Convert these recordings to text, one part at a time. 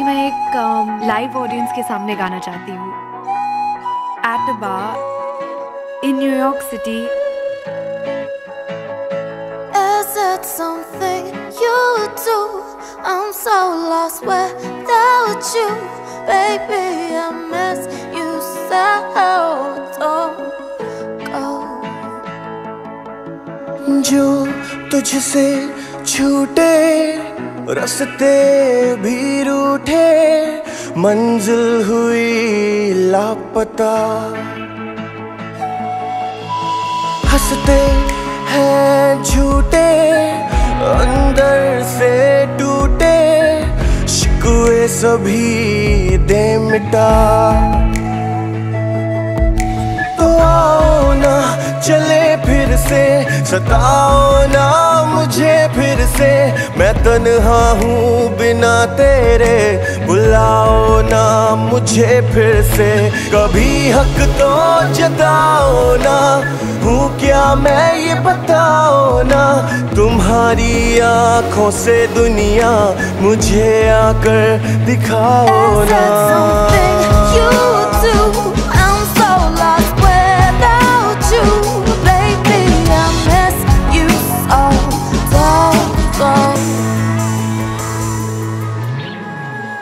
अभी मैं एक लाइव ऑडियंस के सामने गाना चाहती हूँ। At a bar in New York city. Is it something you do? I'm so lost without you, baby. I miss you so. Don't go. जो तुझसे छूटे रस्ते भी रूठे, मंजिल हुई लापता। हंसते हैं झूठे, अंदर से टूटे, शिकवे सभी दे मिटा। तो आओ ना चले फिर से, सताओ ना मुझे फिर से, मैं तन्हा हूँ बिना तेरे, बुलाओ ना मुझे फिर से। कभी हक तो जताओ ना, हूँ क्या मैं ये बताओ ना, तुम्हारी आँखों से दुनिया मुझे आकर दिखाओ ना।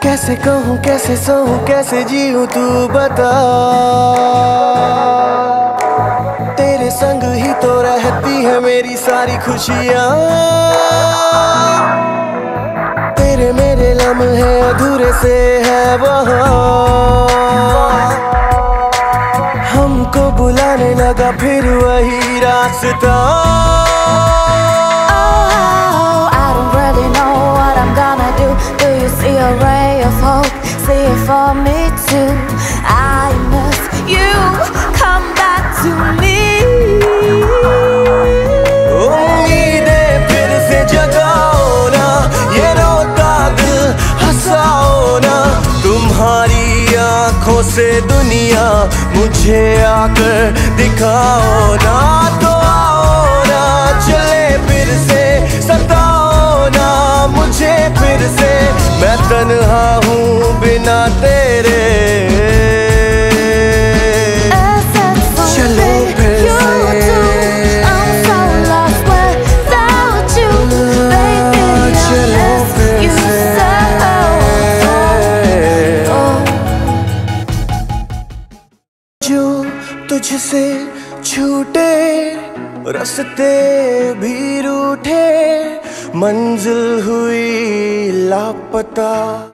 कैसे कहूँ कैसे सहूँ कैसे जीऊँ तू बता, तेरे संग ही तो रहती है मेरी सारी खुशियाँ। तेरे मेरे लम्हे अधूरे से है वहाँ, हमको बुलाने लगा फिर वही रास्ता। For me too, I miss you. Come back to me. उम्मीदें फिर से जगाओ ना, ये रोता दिल हंसाओ ना, तुम्हारी आँखों से दुनिया मुझे आकर दिखाओ ना। तो आओ ना चले फिर से, सताओ ना मुझे फिर से, मैं तन्हा हूँ बिना तेरे। चलो फिर से, चलो फिर से। जो तुझसे छूटे रास्ते भी रूठे, मंजिल हुई लापता।